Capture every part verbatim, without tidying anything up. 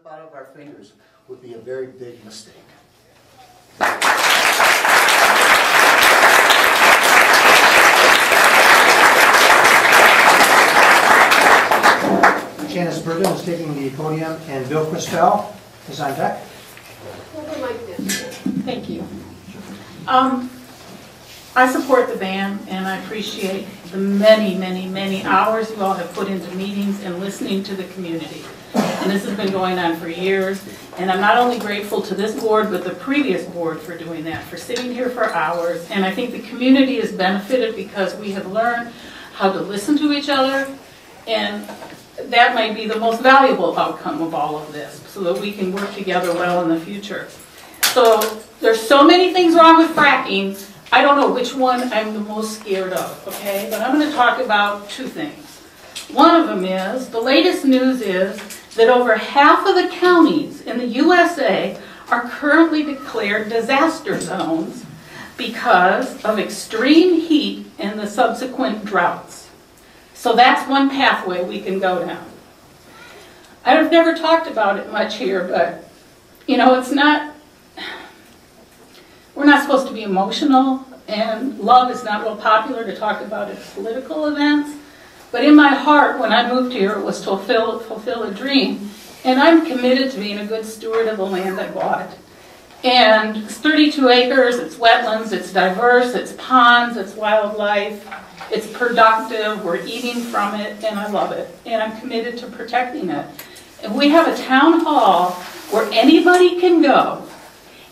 slip out of our fingers would be a very big mistake. Janice Bergen is taking the podium, and Bill Christel is on deck. Thank you. Um, I support the ban, and I appreciate the many, many, many hours you all have put into meetings and listening to the community. And this has been going on for years, and I'm not only grateful to this board, but the previous board for doing that, for sitting here for hours. And I think the community has benefited because we have learned how to listen to each other, and that might be the most valuable outcome of all of this, so that we can work together well in the future. So there's so many things wrong with fracking, I don't know which one I'm the most scared of, okay? But I'm going to talk about two things. One of them is, the latest news is that over half of the counties in the U S A are currently declared disaster zones because of extreme heat and the subsequent droughts. So that's one pathway we can go down. I've never talked about it much here, but, you know, it's not... We're not supposed to be emotional, and love is not real popular to talk about at political events. But in my heart, when I moved here, it was to fulfill, fulfill a dream. And I'm committed to being a good steward of the land I bought. And it's thirty-two acres, it's wetlands, it's diverse, it's ponds, it's wildlife, it's productive, we're eating from it, and I love it. And I'm committed to protecting it. And we have a town hall where anybody can go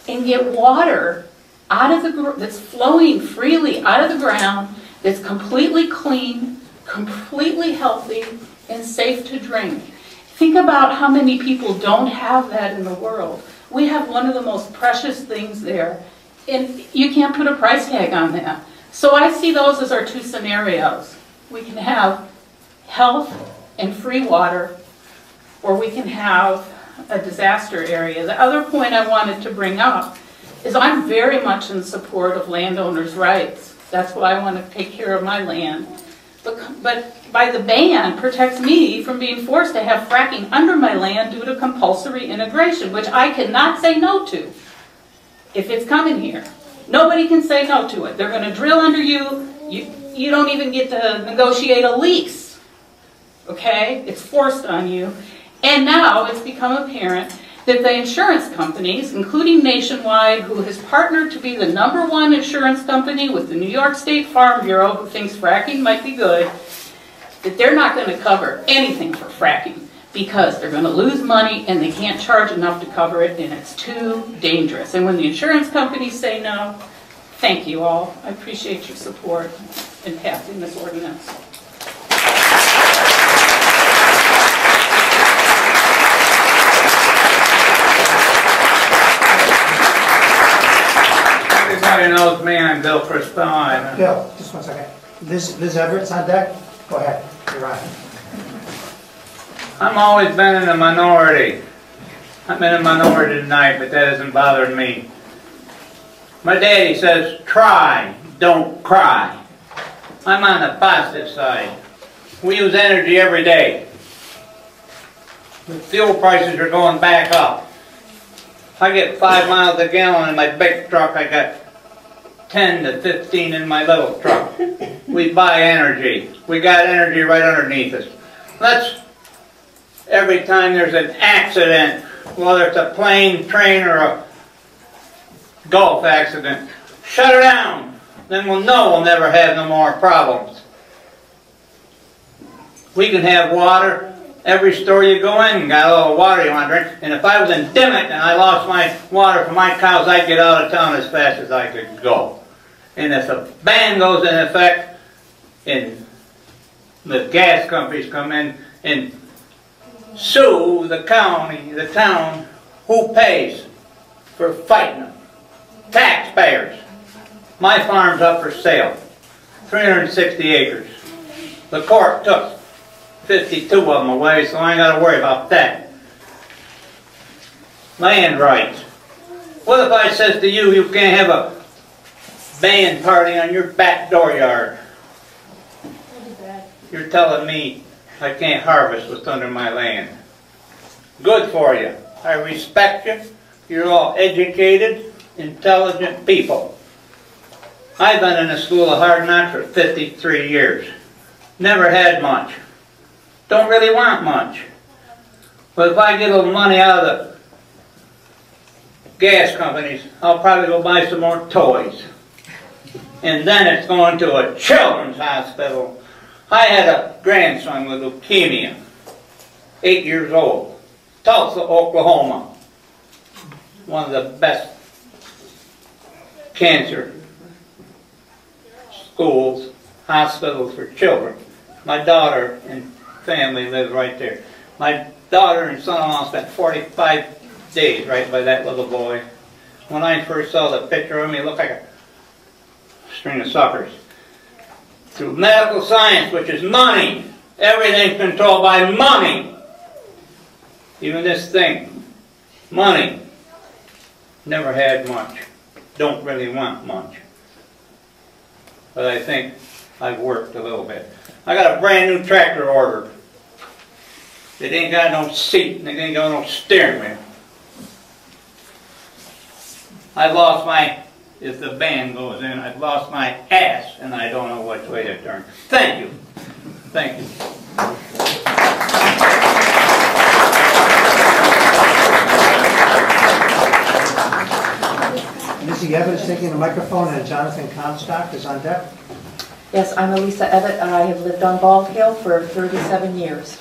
and get water out of the that's flowing freely out of the ground, that's completely clean, completely healthy, and safe to drink. Think about how many people don't have that in the world. We have one of the most precious things there, and you can't put a price tag on that. So I see those as our two scenarios. We can have health and free water, or we can have a disaster area. The other point I wanted to bring up is I'm very much in support of landowners' rights. That's why I want to take care of my land. But, but by the ban protects me from being forced to have fracking under my land due to compulsory integration, which I cannot say no to if it's coming here. Nobody can say no to it. They're going to drill under you. You, you don't even get to negotiate a lease. Okay? It's forced on you. And now it's become apparent that the insurance companies, including Nationwide, who has partnered to be the number one insurance company with the New York State Farm Bureau, who thinks fracking might be good, that they're not going to cover anything for fracking because they're going to lose money and they can't charge enough to cover it, and it's too dangerous. And when the insurance companies say no, thank you all. I appreciate your support in passing this ordinance. Everybody knows me, I'm Bill Preston. Bill, just one second. Liz, Liz Everett's on deck. Go ahead. You're on. I've always been in a minority. I'm in a minority tonight, but that doesn't bother me. My daddy says, try, don't cry. I'm on the positive side. We use energy every day. The fuel prices are going back up. I get five miles a gallon in my big truck. I got ten to fifteen in my little truck. We buy energy. We got energy right underneath us. Let's, every time there's an accident, whether it's a plane, train, or a golf accident, shut her down. Then we'll know we'll never have no more problems. We can have water. Every store you go in, got a little water you want to drink. And if I was in Dimmit and I lost my water for my cows, I'd get out of town as fast as I could go. And if a ban goes in effect, and the gas companies come in and sue the county, the town, who pays for fighting them? Taxpayers. My farm's up for sale. three hundred sixty acres. The court took fifty-two of them away, so I ain't got to worry about that. Land rights. What if I says to you, you can't have a band party on your back dooryard? You're telling me I can't harvest what's under my land. Good. good for you. I respect you. You're all educated, intelligent people. I've been in the school of hard knocks for fifty-three years. Never had much. Don't really want much. But if I get a little money out of the gas companies, I'll probably go buy some more toys. And then it's going to a children's hospital. I had a grandson with leukemia, eight years old, Tulsa, Oklahoma. One of the best cancer schools, hospitals for children. My daughter and family live right there. My daughter and son-in-law spent forty-five days right by that little boy. When I first saw the picture of him, he looked like a string of suckers. Through medical science, which is money, everything's controlled by money. Even this thing, money. Never had much. Don't really want much. But I think I've worked a little bit. I got a brand new tractor ordered. It ain't got no seat and it ain't got no steering wheel. I've lost my, if the band goes in, I've lost my ass and I don't know which way to turn. Thank you. Thank you. Elisa Evett is taking the microphone, and Jonathan Comstock is on deck. Yes, I'm Elisa Evett, and I have lived on Bald Hill for thirty-seven years.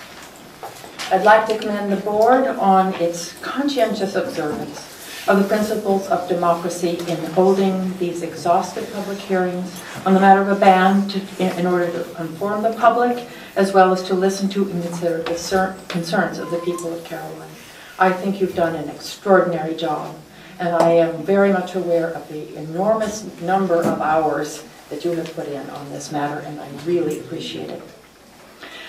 I'd like to commend the board on its conscientious observance of the principles of democracy in holding these exhaustive public hearings on the matter of a ban to, in, in order to inform the public, as well as to listen to and consider the concerns of the people of Caroline. I think you've done an extraordinary job. And I am very much aware of the enormous number of hours that you have put in on this matter, and I really appreciate it.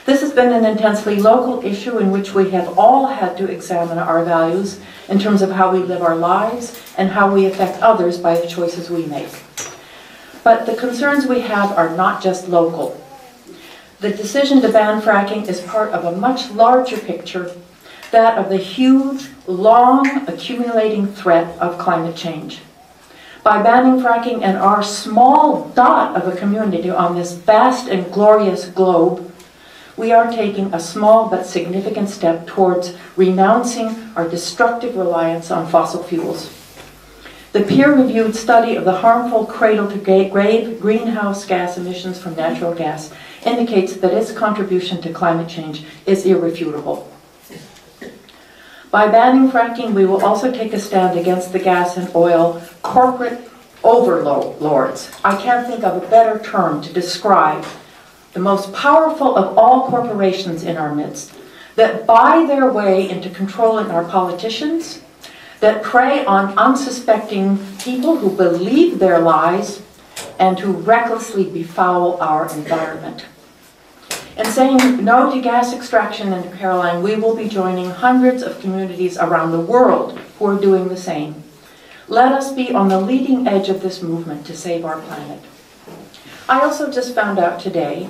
This has been an intensely local issue in which we have all had to examine our values in terms of how we live our lives and how we affect others by the choices we make. But the concerns we have are not just local. The decision to ban fracking is part of a much larger picture, that of the huge, long, accumulating threat of climate change. By banning fracking in our small dot of a community on this vast and glorious globe, we are taking a small but significant step towards renouncing our destructive reliance on fossil fuels. The peer-reviewed study of the harmful cradle-to-grave greenhouse gas emissions from natural gas indicates that its contribution to climate change is irrefutable. By banning fracking, we will also take a stand against the gas and oil corporate overlords. I can't think of a better term to describe the most powerful of all corporations in our midst, that buy their way into controlling our politicians, that prey on unsuspecting people who believe their lies, and who recklessly befoul our environment. In saying no to gas extraction in Caroline, we will be joining hundreds of communities around the world who are doing the same. Let us be on the leading edge of this movement to save our planet. I also just found out today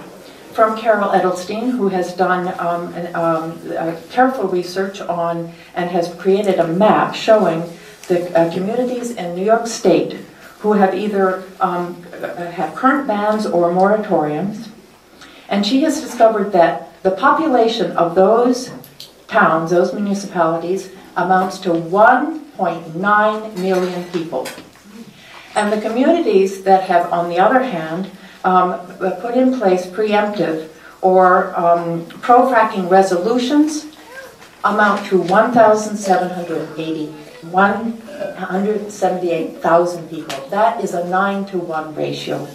from Carol Edelstein, who has done um, an, um, uh, careful research on and has created a map showing the uh, communities in New York State who have either um, have current bans or moratoriums. And she has discovered that the population of those towns, those municipalities, amounts to one point nine million people. And the communities that have, on the other hand, um, put in place preemptive or um, pro-fracking resolutions amount to one hundred seventy-eight thousand people. That is a nine to one ratio.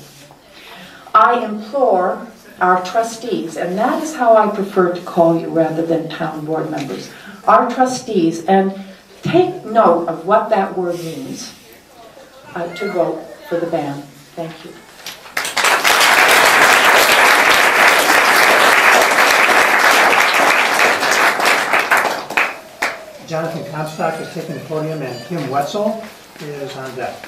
I implore our trustees, and that is how I prefer to call you rather than town board members, our trustees, and take note of what that word means, uh, to vote for the ban. Thank you. Jonathan Comstock is taking the podium, and Kim Wetzel is on deck.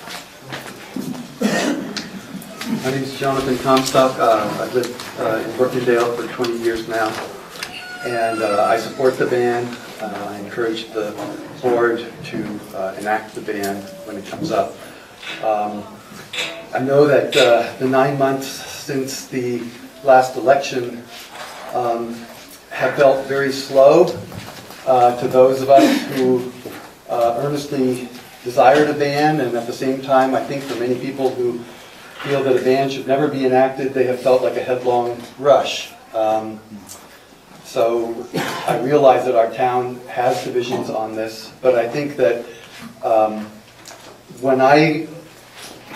My name is Jonathan Comstock. Uh, I've lived uh, in Brooktondale for twenty years now, and uh, I support the ban. Uh, I encourage the board to uh, enact the ban when it comes up. Um, I know that uh, the nine months since the last election um, have felt very slow uh, to those of us who uh, earnestly desired a ban, and at the same time, I think for many people who feel that a ban should never be enacted, they have felt like a headlong rush. Um, So I realize that our town has divisions on this, but I think that um, when I,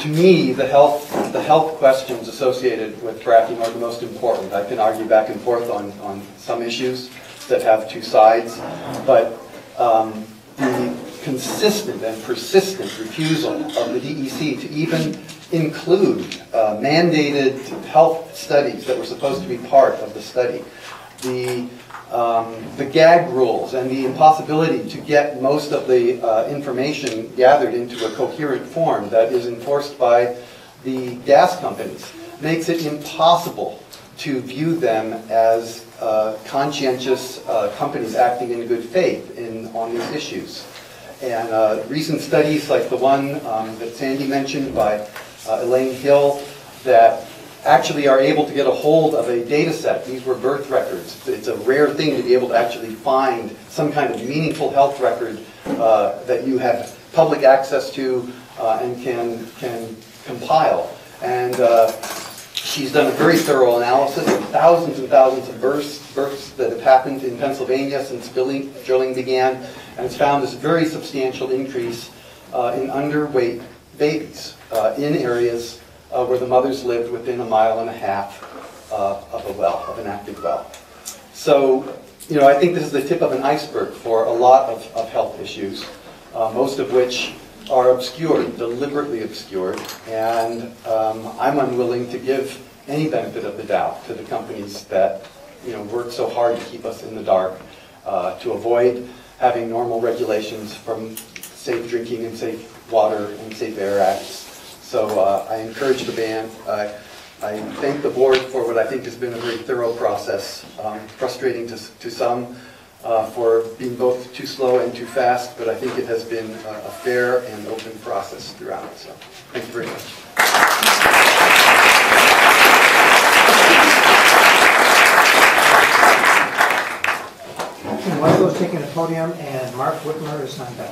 to me, the health, the health questions associated with fracking are the most important. I can argue back and forth on, on some issues that have two sides, but um, the consistent and persistent refusal of the D E C to even include uh, mandated health studies that were supposed to be part of the study, The, um, the gag rules and the impossibility to get most of the uh, information gathered into a coherent form that is enforced by the gas companies makes it impossible to view them as uh, conscientious uh, companies acting in good faith in, on these issues. And uh, recent studies like the one um, that Sandy mentioned by uh, Elaine Hill that actually are able to get a hold of a data set. These were birth records. It's a rare thing to be able to actually find some kind of meaningful health record uh, that you have public access to uh, and can, can compile. And uh, she's done a very thorough analysis of thousands and thousands of births, births that have happened in Pennsylvania since drilling, drilling began, and has found this very substantial increase uh, in underweight babies uh, in areas Uh, where the mothers lived within a mile and a half uh, of a well, of an active well. So, you know, I think this is the tip of an iceberg for a lot of, of health issues, uh, most of which are obscured, deliberately obscured, and um, I'm unwilling to give any benefit of the doubt to the companies that, you know, work so hard to keep us in the dark, uh, to avoid having normal regulations from Safe Drinking and Safe Water and Safe Air Acts. So uh, I encourage the ban. I, I thank the board for what I think has been a very thorough process, um, frustrating to, to some uh, for being both too slow and too fast, but I think it has been a, a fair and open process throughout. So thank you very much. Kim Wetzel is taking the podium, and Mark Whitmer is not back.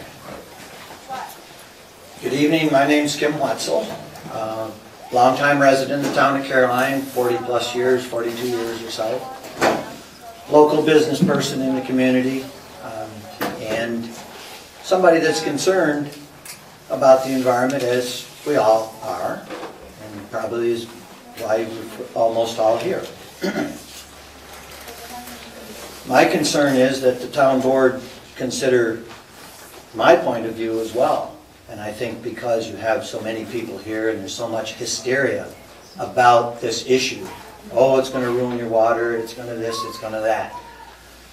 Good evening, my name's Kim Wetzel, uh, longtime resident of the town of Caroline, forty plus years, forty-two years or so. Local business person in the community, um, and somebody that's concerned about the environment, as we all are, and probably is why we're almost all here. My concern is that the town board consider my point of view as well. And I think because you have so many people here and there's so much hysteria about this issue, oh, it's going to ruin your water, it's going to this, it's going to that.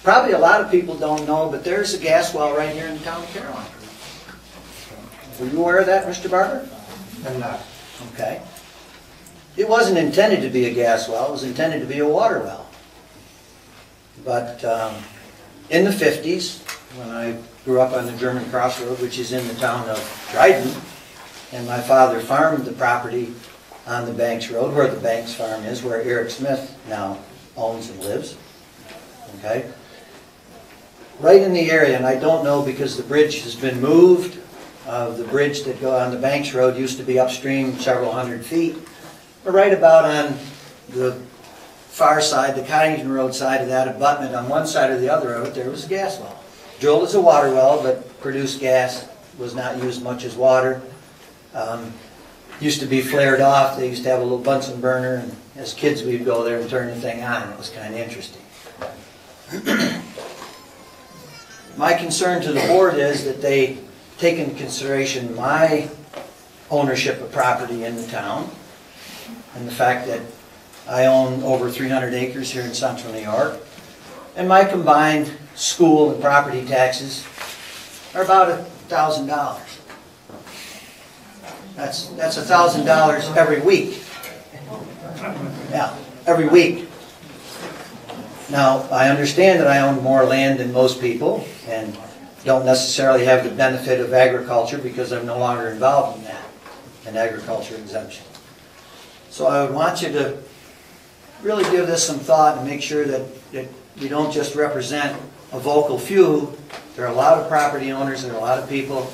Probably a lot of people don't know, but there's a gas well right here in the town of Caroline. Were you aware of that, Mister Barber? I'm not. Okay. It wasn't intended to be a gas well, it was intended to be a water well. But um, in the fifties, when I grew up on the German crossroad, which is in the town of Dryden, and my father farmed the property on the Banks Road, where the Banks Farm is, where Eric Smith now owns and lives, okay? Right in the area, and I don't know because the bridge has been moved. Uh, the bridge that go on the Banks Road used to be upstream several hundred feet, but right about on the far side, the Conington Road side of that abutment, on one side or the other of it, there was a gas well. Drilled as a water well, but produced gas, was not used much as water. Um, used to be flared off. They used to have a little Bunsen burner, and as kids we'd go there and turn the thing on. It was kind of interesting. My concern to the board is that they take into consideration my ownership of property in the town and the fact that I own over three hundred acres here in Central New York, and my combined school and property taxes are about a thousand dollars. That's that's a thousand dollars every week. Yeah, every week. Now I understand that I own more land than most people, and don't necessarily have the benefit of agriculture because I'm no longer involved in that, an agriculture exemption. So I would want you to really give this some thought and make sure that, that you don't just represent a vocal few. There are a lot of property owners, there are a lot of people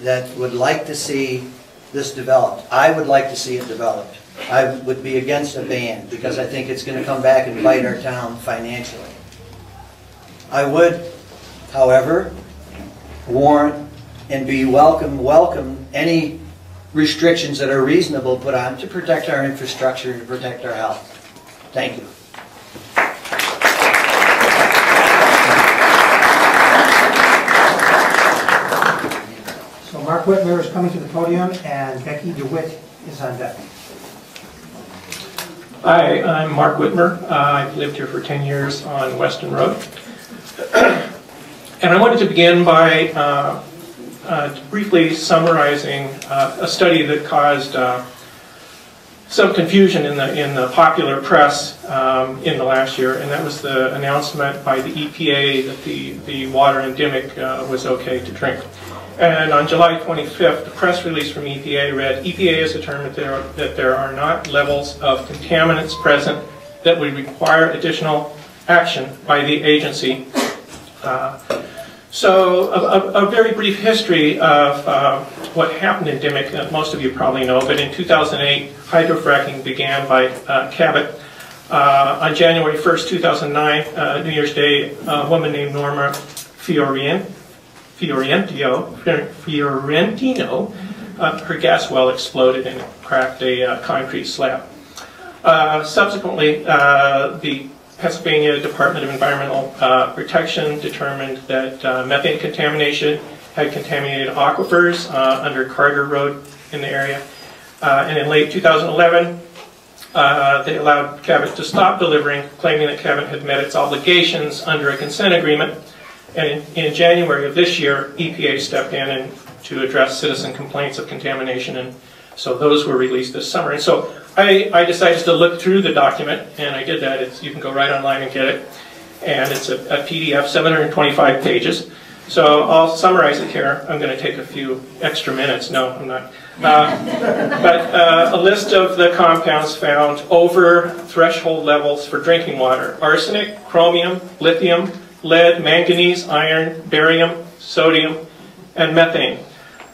that would like to see this developed. I would like to see it developed. I would be against a ban because I think it's going to come back and bite our town financially. I would, however, warrant and be welcome, welcome any restrictions that are reasonable put on to protect our infrastructure and to protect our health. Thank you. So Mark Whitmer is coming to the podium and Becky DeWitt is on deck. Hi, I'm Mark Whitmer. Uh, I've lived here for ten years on Weston Road. And I wanted to begin by uh, uh, briefly summarizing uh, a study that caused uh, some confusion in the, in the popular press um, in the last year, and that was the announcement by the E P A that the, the water in Dimock uh, was okay to drink. And on July twenty-fifth, the press release from E P A read, E P A has determined there are, that there are not levels of contaminants present that would require additional action by the agency. Uh, so a, a, a very brief history of uh, what happened in Dimock that most of you probably know, but in two thousand eight, hydrofracking began by uh, Cabot. Uh, on January first, two thousand nine, uh, New Year's Day, a woman named Norma Fiorin. Fiorentino, Fiorentino uh, her gas well exploded and cracked a uh, concrete slab. Uh, subsequently, uh, the Pennsylvania Department of Environmental uh, Protection determined that uh, methane contamination had contaminated aquifers uh, under Carter Road in the area. Uh, and in late two thousand eleven, uh, they allowed Cabot to stop delivering, claiming that Cabot had met its obligations under a consent agreement. And in, in January of this year, E P A stepped in and to address citizen complaints of contamination, and so those were released this summer. And so I, I decided to look through the document, and I did that. It's, you can go right online and get it. And it's a, a P D F, seven hundred twenty-five pages. So I'll summarize it here. I'm going to take a few extra minutes. No, I'm not. Uh, but uh, a list of the compounds found over threshold levels for drinking water. Arsenic, chromium, lithium, lead, manganese, iron, barium, sodium, and methane.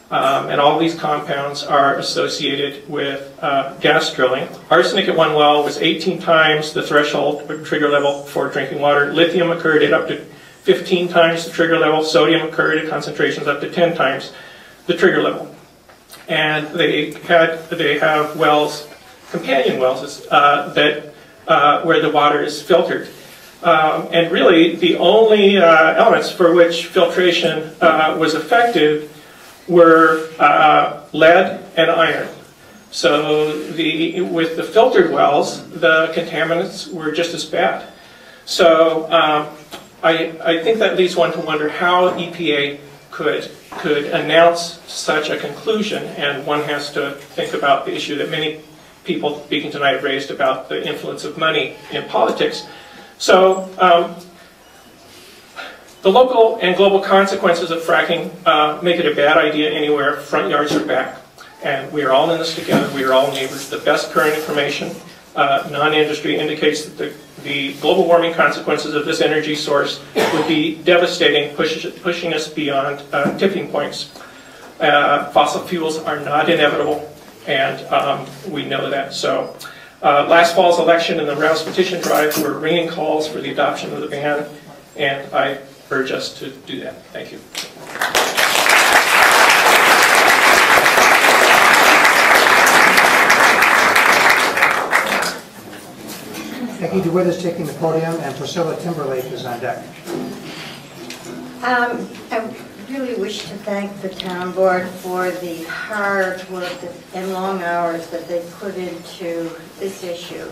Um, and all these compounds are associated with uh, gas drilling. Arsenic at one well was eighteen times the threshold or trigger level for drinking water. Lithium occurred at up to fifteen times the trigger level. Sodium occurred at concentrations up to ten times the trigger level. And they had they have wells, companion wells, uh, that uh, where the water is filtered. Um, and really, the only uh, elements for which filtration uh, was affected were uh, lead and iron. So the, with the filtered wells, the contaminants were just as bad. So um, I, I think that leads one to wonder how E P A could, could announce such a conclusion, and one has to think about the issue that many people speaking tonight have raised about the influence of money in politics. So um, the local and global consequences of fracking uh, make it a bad idea anywhere, front yards or back. And we are all in this together. We are all neighbors. The best current information, uh, non-industry, indicates that the, the global warming consequences of this energy source would be devastating, push, pushing us beyond uh, tipping points. Uh, fossil fuels are not inevitable, and um, we know that. So. Uh, last fall's election and the Rouse petition drive were ringing calls for the adoption of the ban, and I urge us to do that. Thank you. Becky DeWitt is taking the podium, and Priscilla Timberlake is on deck. Um, I really wish to thank the town board for the hard work and long hours that they put into this issue.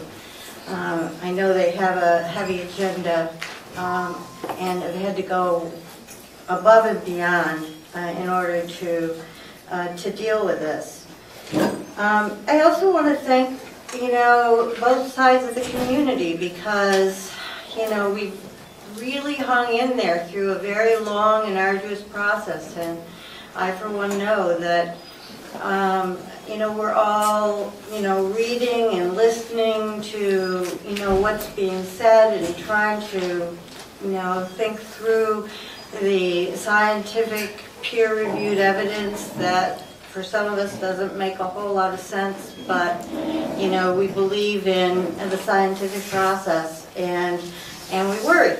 Um, I know they have a heavy agenda um, and have had to go above and beyond uh, in order to uh, to deal with this. Um, I also want to thank, you know, both sides of the community because, you know, we really hung in there through a very long and arduous process, and I for one know that um, you know, we're all, you know, reading and listening to, you know, what's being said and trying to, you know, think through the scientific peer-reviewed evidence that for some of us doesn't make a whole lot of sense, but, you know, we believe in the scientific process, and and we worry.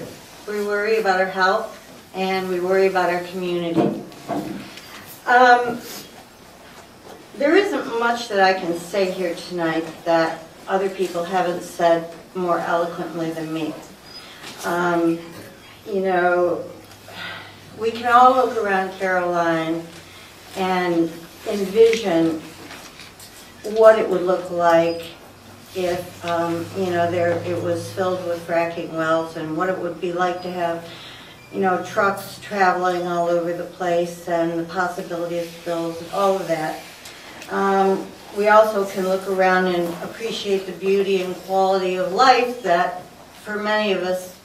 We worry about our health, and we worry about our community. Um, there isn't much that I can say here tonight that other people haven't said more eloquently than me. Um, you know, we can all look around Caroline and envision what it would look like if um, you know, there it was filled with fracking wells, and what it would be like to have, you know, trucks traveling all over the place, and the possibility of spills and all of that. Um, we also can look around and appreciate the beauty and quality of life that for many of us,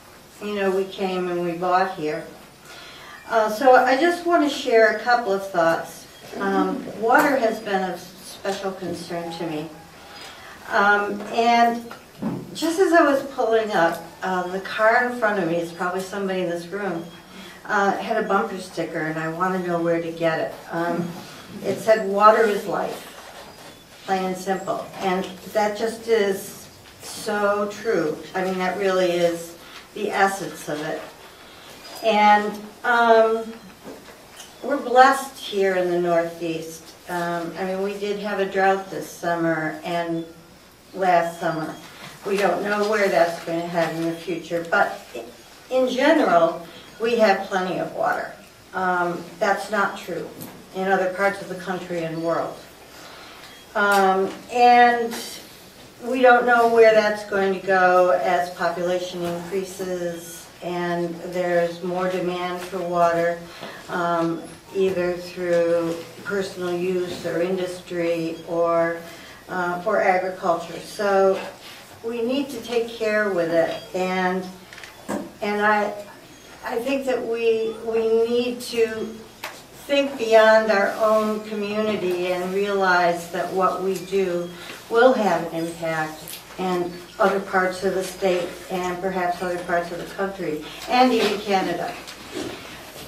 you know, we came and we bought here. Uh, so I just want to share a couple of thoughts. Um, water has been of special concern to me. Um, and just as I was pulling up, uh, the car in front of me, it's probably somebody in this room, uh, had a bumper sticker, and I want to know where to get it. Um, it said, "Water is life," plain and simple. And that just is so true. I mean, that really is the essence of it. And um, we're blessed here in the Northeast. Um, I mean, we did have a drought this summer and last summer. We don't know where that's going to head in the future, but in general, we have plenty of water. Um, that's not true in other parts of the country and world. Um, and we don't know where that's going to go as population increases, and there's more demand for water, um, either through personal use or industry or uh, for agriculture. So we need to take care with it, and and I I think that we we need to think beyond our own community and realize that what we do will have an impact and other parts of the state, and perhaps other parts of the country, and even Canada.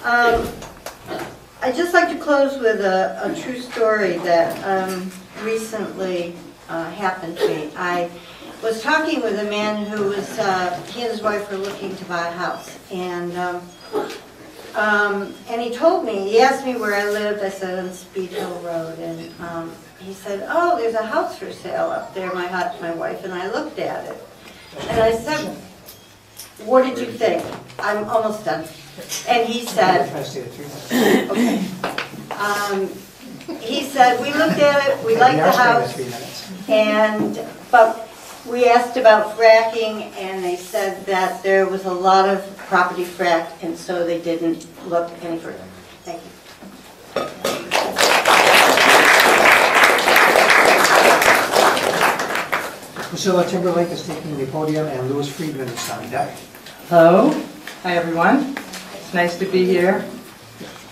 Um, I'd just like to close with a, a true story that um, recently uh, happened to me. I was talking with a man who was, uh, he and his wife were looking to buy a house, and um, um, and he told me, he asked me where I lived. I said, on Speed Hill Road, and um, he said, "Oh, there's a house for sale up there." My hot, my wife and I looked at it, and I said, "What did you think?" I'm almost done. And he said, "Okay." Um, he said, "We looked at it. We liked the house, and but we asked about fracking, and they said that there was a lot of property fracked, and so they didn't look any further." Thank you. Priscilla Timberlake is taking the podium, and Louis Friedman is on deck. Hello. Hi, everyone. It's nice to be here.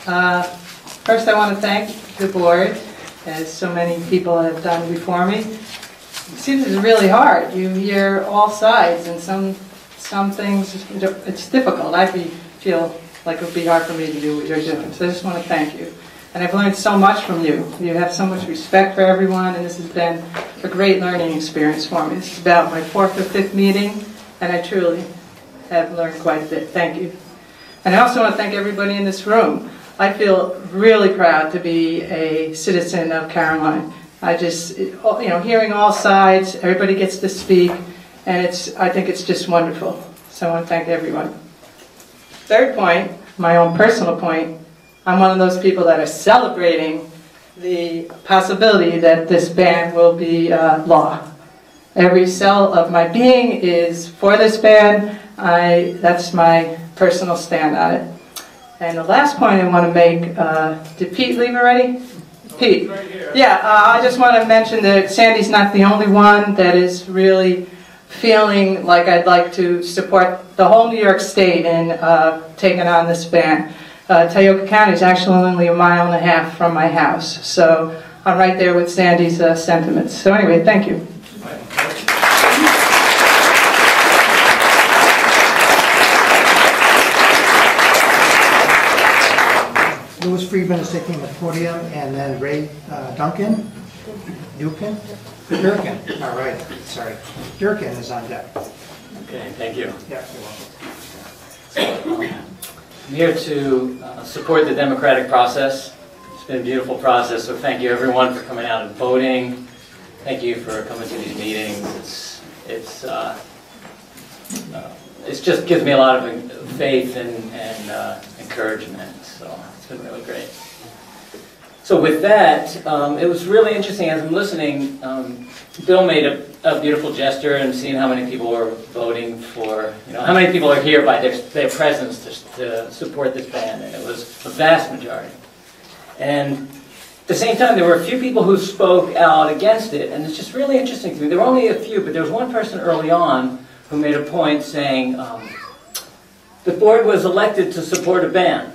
Uh, first, I want to thank the board, as so many people have done before me. It seems it's really hard. You hear all sides, and some some things, it's difficult. I feel like it would be hard for me to do what you're doing. So I just want to thank you. And I've learned so much from you. You have so much respect for everyone, and this has been a great learning experience for me. This is about my fourth or fifth meeting, and I truly have learned quite a bit. Thank you. And I also want to thank everybody in this room. I feel really proud to be a citizen of Caroline. I just, you know, hearing all sides, everybody gets to speak, and it's, I think it's just wonderful. So I want to thank everyone. Third point, my own personal point, I'm one of those people that are celebrating the possibility that this ban will be uh, law. Every cell of my being is for this ban. I, that's my personal stand on it. And the last point I want to make, uh, did Pete leave already? Pete. Yeah, uh, I just want to mention that Sandy's not the only one that is really feeling like I'd like to support the whole New York State in uh, taking on this ban. Uh, Tioga County is actually only a mile and a half from my house, so I'm right there with Sandy's uh, sentiments. So anyway, thank you. Louis Friedman is taking the podium, and then Ray uh, Duncan, Dukin, Durkin. All right, sorry, Durkin is on deck. Okay, thank you. Yeah, you're welcome. I'm here to uh, support the democratic process. It's been a beautiful process, so thank you everyone for coming out and voting. Thank you for coming to these meetings. It's it's uh, uh, it just gives me a lot of faith and and uh, encouragement. So. Been really great. So with that, um, it was really interesting as I'm listening. Um, Bill made a, a beautiful gesture and seeing how many people are voting for, you know, how many people are here by their, their presence to, to support this ban, and it was a vast majority. And at the same time, there were a few people who spoke out against it, and it's just really interesting to me. There were only a few, but there was one person early on who made a point saying, um, the board was elected to support a ban.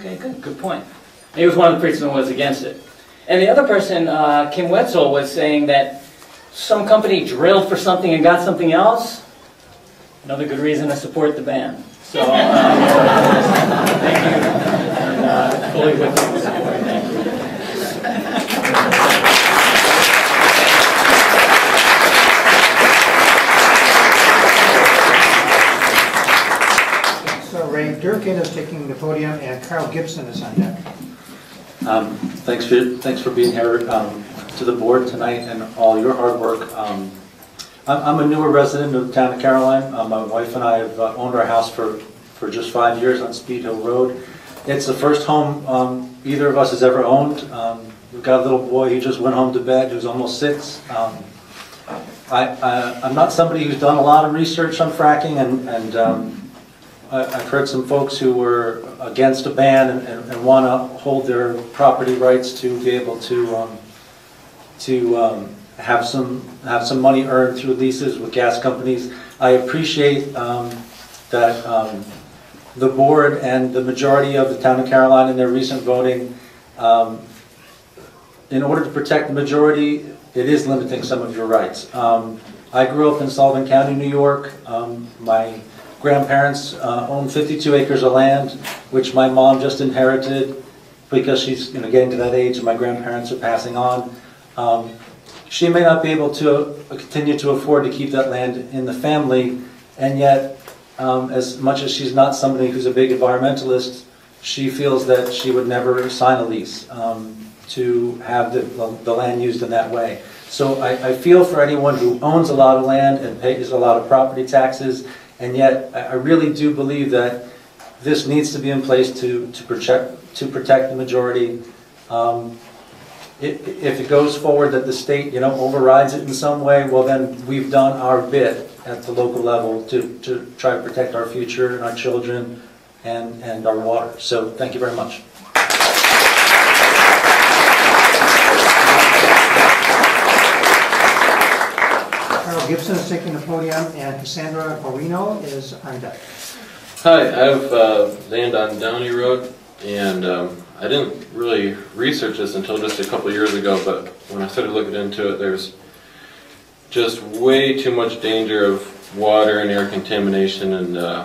Okay, good, good point. He was one of the people who was against it. And the other person, uh, Kim Wetzel, was saying that some company drilled for something and got something else. Another good reason to support the ban. So, um, thank you. And, uh, fully with the support. Thank you. Durkin is taking the podium, and Carl Gibson is on deck. Um, thanks for thanks for being here um, to the board tonight and all your hard work. Um, I'm, I'm a newer resident of the town of Caroline. Uh, my wife and I have uh, owned our house for for just five years on Speed Hill Road. It's the first home um, either of us has ever owned. Um, we've got a little boy. He just went home to bed. He was almost six. Um, I, I I'm not somebody who's done a lot of research on fracking, and and. Um, I've heard some folks who were against a ban and, and, and want to hold their property rights to be able to um, to um, have some have some money earned through leases with gas companies. I appreciate um, that um, the board and the majority of the town of Caroline in their recent voting, um, in order to protect the majority, it is limiting some of your rights. Um, I grew up in Sullivan County, New York. Um, my grandparents uh, owned fifty-two acres of land, which my mom just inherited because she's, you know, getting to that age and my grandparents are passing on. Um, she may not be able to continue to afford to keep that land in the family, and yet, um, as much as she's not somebody who's a big environmentalist, she feels that she would never sign a lease um, to have the, the land used in that way. So I, I feel for anyone who owns a lot of land and pays a lot of property taxes. And yet, I really do believe that this needs to be in place to, to, protect, to protect the majority. Um, it, if it goes forward that the state, you know, overrides it in some way, well then we've done our bit at the local level to, to try to protect our future and our children and, and our water. So thank you very much. Gibson is taking the podium, and Cassandra Moreno is on deck. Hi, I have uh, land on Downey Road, and um, I didn't really research this until just a couple years ago, but when I started looking into it, there's just way too much danger of water and air contamination, and uh,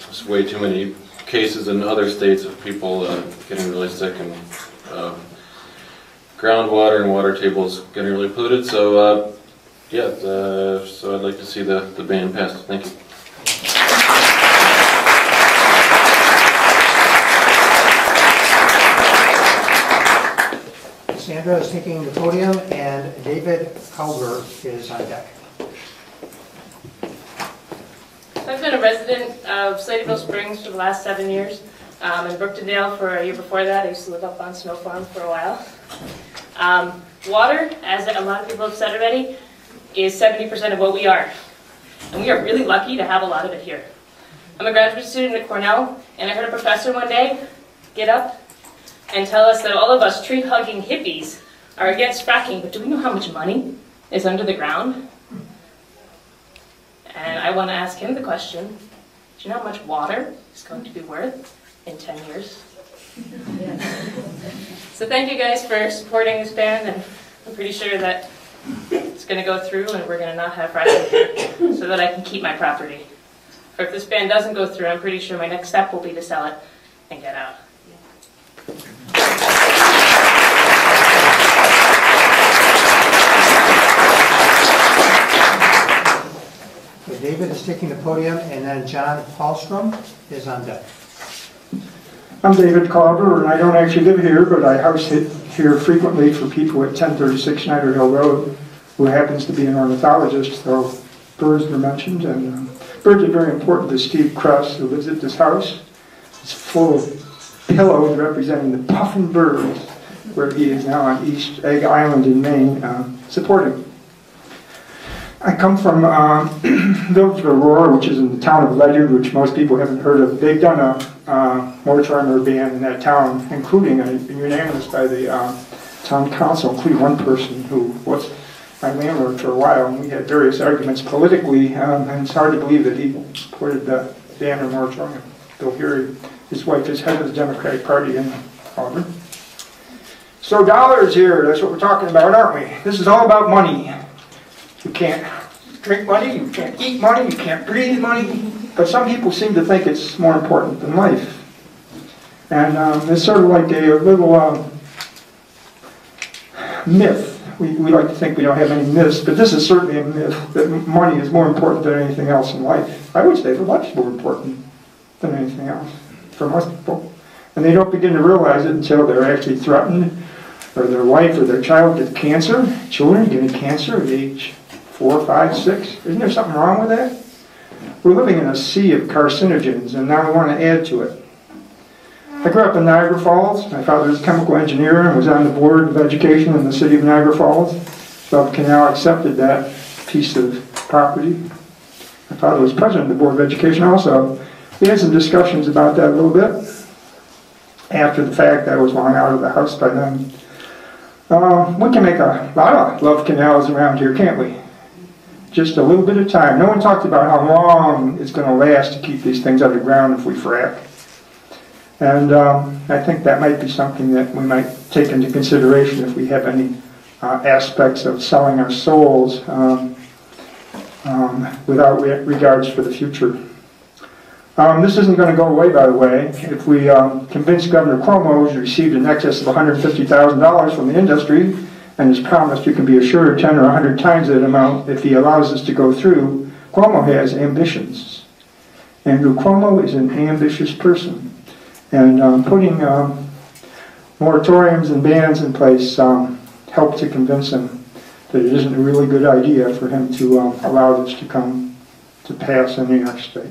there's way too many cases in other states of people uh, getting really sick, and uh, groundwater and water tables getting really polluted. So. Uh, Yeah, uh, so I'd like to see the, the ban passed. Thank you. Sandra is taking the podium, and David Culver is on deck. I've been a resident of Sladeville Springs for the last seven years, um, and Brooktondale for a year before that. I used to live up on Snow Farm for a while. Um, water, as a lot of people have said already, is seventy percent of what we are. And we are really lucky to have a lot of it here. I'm a graduate student at Cornell, and I heard a professor one day get up and tell us that all of us tree-hugging hippies are against fracking, but do we know how much money is under the ground? And I want to ask him the question, do you know how much water is going to be worth in ten years? So thank you guys for supporting this band, and I'm pretty sure that it's going to go through and we're going to not have rats here so that I can keep my property. Or if this band doesn't go through, I'm pretty sure my next step will be to sell it and get out. David is taking the podium, and then John Hallstrom is on deck. I'm David Carver, and I don't actually live here, but I house sit here frequently for people at ten thirty-six Snyder Hill Road, who happens to be an ornithologist, though birds were mentioned. And um, birds are very important to Steve Kress, who lives at this house. It's full of pillows representing the puffin birds, where he is now on East Egg Island in Maine, uh, supporting. I come from uh, Village of Aurora, which is in the town of Ledyard, which most people haven't heard of. They've done a uh, moratorium ban in that town, including a, a unanimous by the uh, town council, including one person who was my landlord for a while, and we had various arguments politically, um, and it's hard to believe that he supported the ban or moratorium. Bill Heary, his wife, is head of the Democratic Party in Auburn. So dollars here, that's what we're talking about, aren't we? This is all about money. You can't drink money, you can't eat money, you can't breathe money. But some people seem to think it's more important than life. And um, it's sort of like a, a little um, myth. We, we like to think we don't have any myths, but this is certainly a myth, that money is more important than anything else in life. I would say that life's more important than anything else for most people. And they don't begin to realize it until they're actually threatened, or their wife or their child gets cancer. Children getting cancer at age four, five, six. Isn't there something wrong with that? We're living in a sea of carcinogens, and now we want to add to it. I grew up in Niagara Falls. My father was a chemical engineer and was on the board of education in the city of Niagara Falls. Bob Canal accepted that piece of property. My father was president of the board of education also. We had some discussions about that a little bit. After the fact, I was long out of the house by then. Uh, we can make a lot of love canals around here, can't we? Just a little bit of time. No one talked about how long it's going to last to keep these things underground if we frack. And um, I think that might be something that we might take into consideration if we have any uh, aspects of selling our souls um, um, without re regards for the future. Um, this isn't going to go away, by the way. If we um, convince Governor Cuomo, who's received in excess of one hundred fifty thousand dollars from the industry, and has promised, you can be assured, ten or a hundred times that amount if he allows us to go through. Cuomo has ambitions. Andrew Cuomo is an ambitious person. And um, putting um, moratoriums and bans in place um, helped to convince him that it isn't a really good idea for him to um, allow this to come to pass in New York State.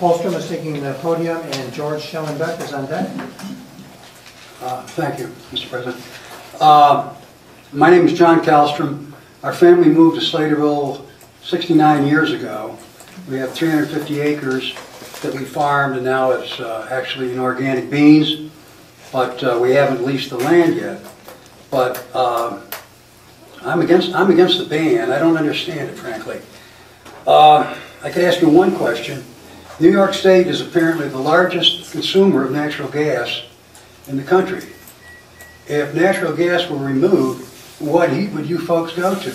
Holstrom is taking the podium, and George Schellenbeck is on deck. Uh, thank you, Mister President. Uh, my name is John Hallstrom. Our family moved to Sladeville sixty-nine years ago. We have three hundred fifty acres that we farmed, and now it's uh, actually in organic beans, but uh, we haven't leased the land yet. But uh, I'm against I'm against the ban. I don't understand it, frankly. Uh, I could ask you one question. New York State is apparently the largest consumer of natural gas in the country. If natural gas were removed, what heat would you folks go to?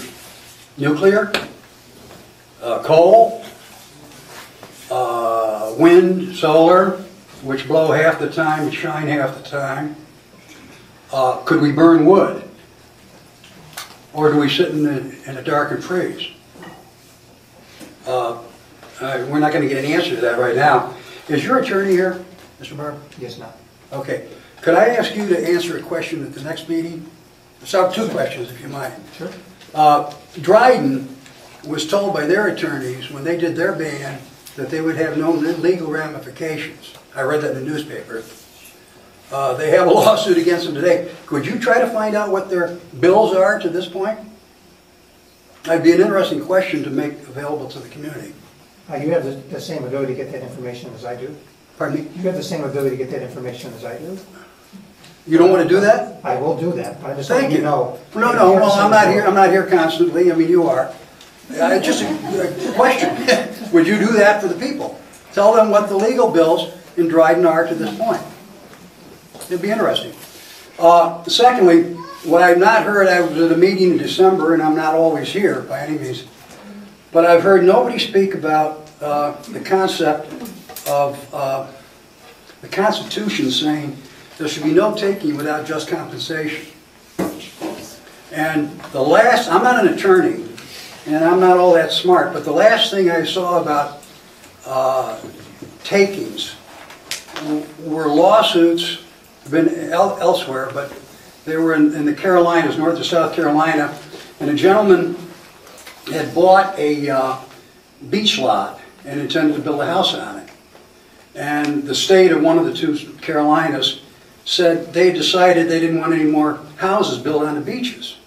Nuclear? Uh, coal? Uh, wind? Solar? Which blow half the time and shine half the time? Uh, could we burn wood? Or do we sit in the, in the dark and freeze? Uh, Uh, we're not going to get an answer to that right now. Is your attorney here, Mister Barber? Yes, not. Okay. Could I ask you to answer a question at the next meeting? So, two questions, if you mind. Sure. Uh, Dryden was told by their attorneys when they did their ban that they would have no legal ramifications. I read that in the newspaper. Uh, they have a lawsuit against them today. Could you try to find out what their bills are to this point? That'd be an interesting question to make available to the community. Uh, you have the, the same ability to get that information as I do. Pardon me? You have the same ability to get that information as I do. You don't want to do that? I will do that. I just Thank you. you know. No, no. Well, I'm not here. I'm not here constantly. I mean, you are. Uh, just a, a question. Would you do that for the people? Tell them what the legal bills in Dryden are to this point. It'd be interesting. Uh, secondly, what I've not heard, I was at a meeting in December, and I'm not always here by any means, but I've heard nobody speak about uh, the concept of uh, the Constitution saying there should be no taking without just compensation. And the last, I'm not an attorney, and I'm not all that smart, but the last thing I saw about uh, takings were lawsuits, been el elsewhere, but they were in, in the Carolinas, north of South Carolina, and a gentleman had bought a uh, beach lot and intended to build a house on it. And the state of one of the two Carolinas said they decided they didn't want any more houses built on the beaches.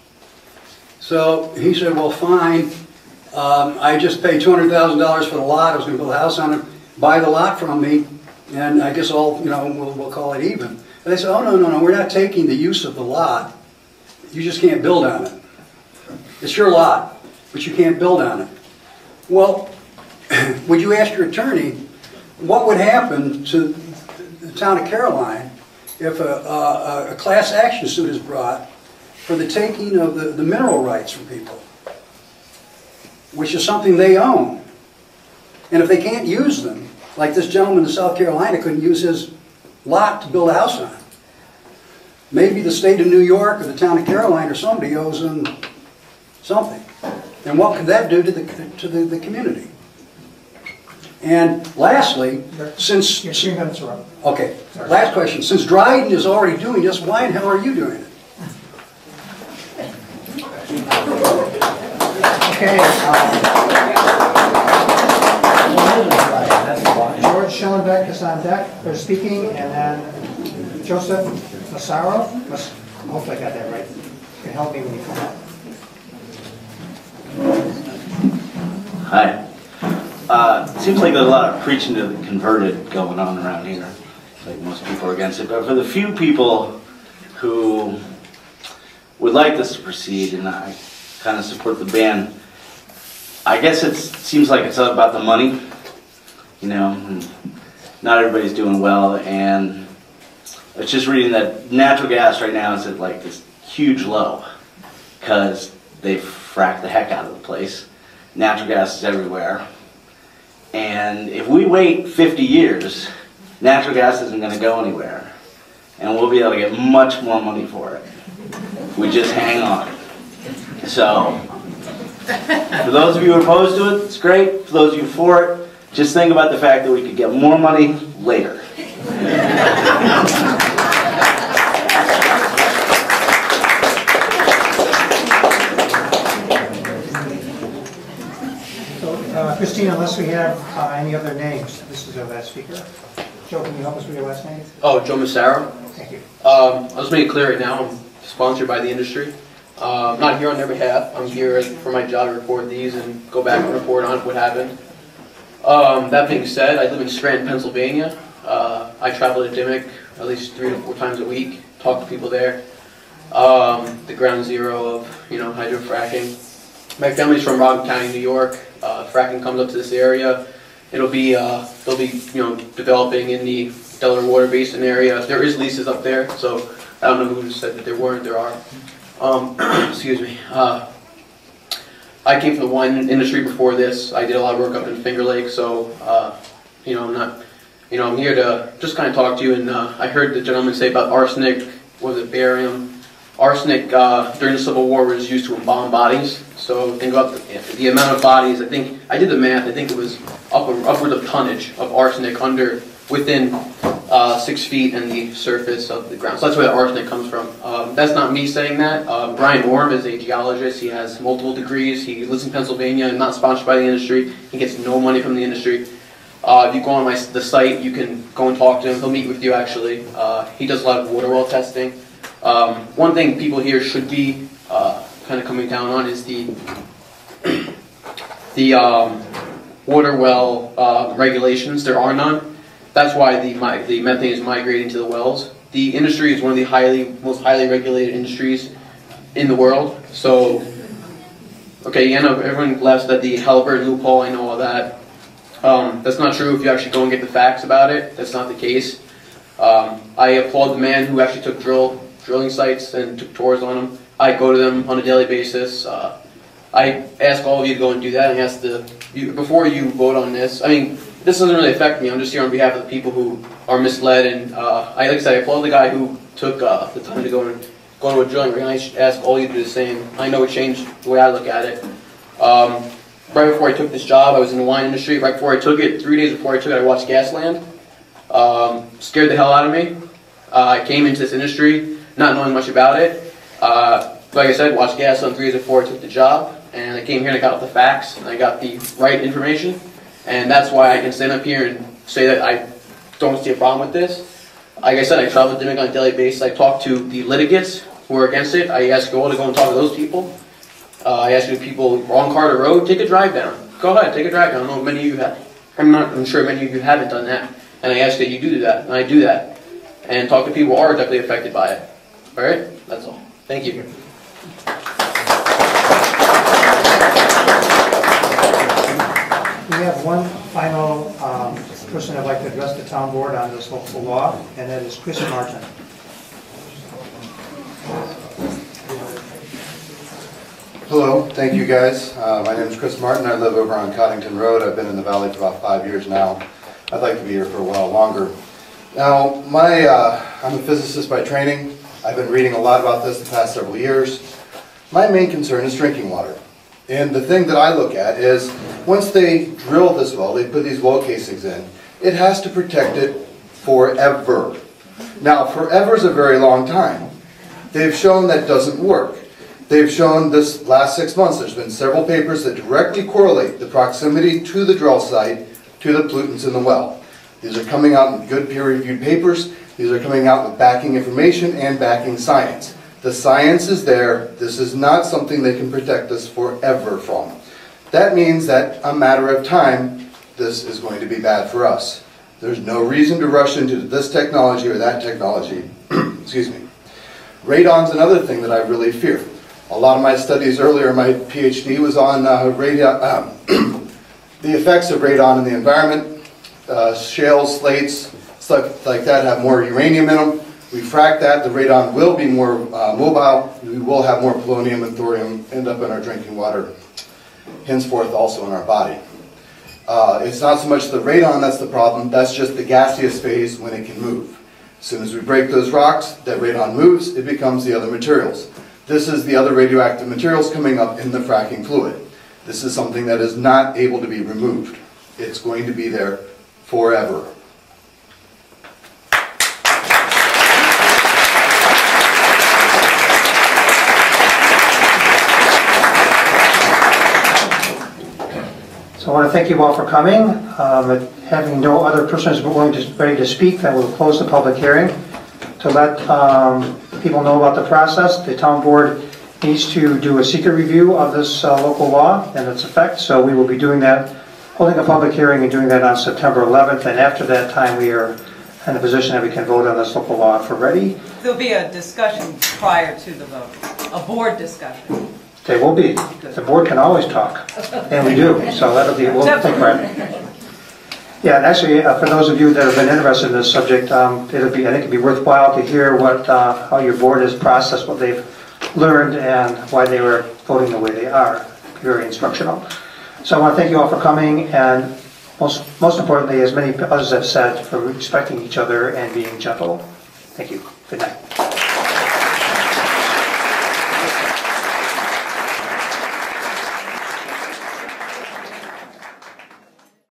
So he said, well, fine. Um, I just paid two hundred thousand dollars for the lot. I was going to build a house on it. Buy the lot from me, and I guess I'll, you know, we'll, we'll call it even. And they said, oh, no, no, no, we're not taking the use of the lot. You just can't build on it. It's your lot, but you can't build on it. Well, would you ask your attorney, what would happen to the town of Caroline if a, a, a class action suit is brought for the taking of the, the mineral rights from people, which is something they own? And if they can't use them, like this gentleman in South Carolina couldn't use his lot to build a house on. Maybe the state of New York or the town of Caroline or somebody owes them something. And what could that do to the to the, the community? And lastly, since your three minutes are up. Okay. Sorry. Last question. Since Dryden is already doing this, why in hell are you doing it? Okay. Um, George Schellenbeck is on deck for speaking, and then Joseph Massaro. Hopefully I got that right. You can help me when you come up. Hi. Uh, seems like there's a lot of preaching to the converted going on around here. Like most people are against it, but for the few people who would like this to proceed, and I kind of support the ban, I guess it seems like it's all about the money. You know, and not everybody's doing well, and I was just reading that natural gas right now is at like this huge low because they've frack the heck out of the place. Natural gas is everywhere. And if we wait fifty years, natural gas isn't going to go anywhere. And we'll be able to get much more money for it. We just hang on. So, for those of you opposed to it, it's great. For those of you for it, just think about the fact that we could get more money later. Christine, unless we have uh, any other names, this is our last speaker. Joe, can you help us with your last name? Oh, Joe Massaro. Thank you. Um, I'll just make it clear right now, I'm sponsored by the industry. Uh, I'm not here on their behalf. I'm here for my job to report these and go back and report on what happened. Um, that being said, I live in Scranton, Pennsylvania. Uh, I travel to Dimock at least three to four times a week, talk to people there. Um, the ground zero of, you know, hydrofracking. My family's from Rockland County, New York. Uh, fracking comes up to this area. It'll be uh, they'll be you know developing in the Delaware Water Basin area. There is leases up there, so I don't know who said that there weren't. There are. Um, excuse me. Uh, I came from the wine industry before this. I did a lot of work up in Finger Lake, so uh, you know I'm not you know I'm here to just kind of talk to you. And uh, I heard the gentleman say about arsenic. What was it, barium? Arsenic uh, during the Civil War was used to embalm bodies. So think about the, the amount of bodies. I think I did the math. I think it was up, upwards of tonnage of arsenic under within uh, six feet and the surface of the ground. So that's where the arsenic comes from. Um, that's not me saying that. Uh, Brian Orm is a geologist. He has multiple degrees. He lives in Pennsylvania and not sponsored by the industry. He gets no money from the industry. Uh, if you go on my the site, you can go and talk to him. He'll meet with you actually. Uh, he does a lot of water well testing. Um, one thing people here should be uh, kind of coming down on is the the um, water well uh, regulations. There are none. That's why the the methane is migrating to the wells. The industry is one of the highly most highly regulated industries in the world. So, okay, you know, everyone laughs at the Halliburton loophole and all that. Um, that's not true if you actually go and get the facts about it. That's not the case. Um, I applaud the man who actually took drill drilling sites and took tours on them. I go to them on a daily basis. Uh, I ask all of you to go and do that, and ask the you, before you vote on this. I mean, this doesn't really affect me. I'm just here on behalf of the people who are misled. And uh, I, like I said, I applaud the guy who took uh, the time to go and go to a drilling rig. And I ask all you to do the same. I know it changed the way I look at it. Um, right before I took this job, I was in the wine industry. Right before I took it, three days before I took it, I watched Gasland. Um, scared the hell out of me. Uh, I came into this industry not knowing much about it. Uh, like I said, watched Gasland three days before I took the job. And I came here and I got the facts and I got the right information. And that's why I can stand up here and say that I don't see a problem with this. Like I said, I travel to Dimock on a daily basis. I talk to the litigants who are against it. I ask you all to go and talk to those people. Uh, I ask you people, wrong car to road, take a drive down. Go ahead, take a drive down. I know many of you have. I'm not. I'm sure many of you haven't done that. And I ask that you do that, and I do that, and talk to people who are directly affected by it. All right, that's all. Thank you. We have one final um, person I'd like to address the town board on this local law, and that is Chris Martin. Hello, thank you guys. Uh, my name is Chris Martin. I live over on Conington Road. I've been in the valley for about five years now. I'd like to be here for a while longer. Now, my uh, I'm a physicist by training. I've been reading a lot about this the past several years. My main concern is drinking water. And the thing that I look at is, once they drill this well, they put these well casings in, it has to protect it forever. Now, forever is a very long time. They've shown that doesn't work. They've shown this last six months, there's been several papers that directly correlate the proximity to the drill site to the pollutants in the well. These are coming out in good peer-reviewed papers. These are coming out with backing information and backing science. The science is there. This is not something they can protect us forever from. That means that a matter of time, this is going to be bad for us. There's no reason to rush into this technology or that technology. Excuse me. Radon's another thing that I really fear. A lot of my studies earlier, my PhD was on uh, radon, uh, the effects of radon in the environment. Uh, shale, slates, stuff like that have more uranium in them. We frack that, the radon will be more uh, mobile, we will have more polonium and thorium end up in our drinking water, henceforth also in our body. Uh, it's not so much the radon that's the problem, that's just the gaseous phase when it can move. As soon as we break those rocks, that radon moves, it becomes the other materials. This is the other radioactive materials coming up in the fracking fluid. This is something that is not able to be removed. It's going to be there forever. So I want to thank you all for coming. Um, having no other persons willing to, ready to speak, I will close the public hearing. To let um, people know about the process, the town board needs to do a secret review of this uh, local law and its effects. So we will be doing that, holding a public hearing and doing that on September eleventh. And after that time, we are in a position that we can vote on this local law if we're ready. There'll be a discussion prior to the vote, a board discussion. They will be. The board can always talk, and we do. So that'll be. We'll think right. Yeah, and actually, uh, for those of you that have been interested in this subject, um, it'll be. I think it'd be worthwhile to hear what uh, how your board has processed what they've learned and why they were voting the way they are. Very instructional. So I want to thank you all for coming, and most most importantly, as many others have said, for respecting each other and being gentle. Thank you. Good night.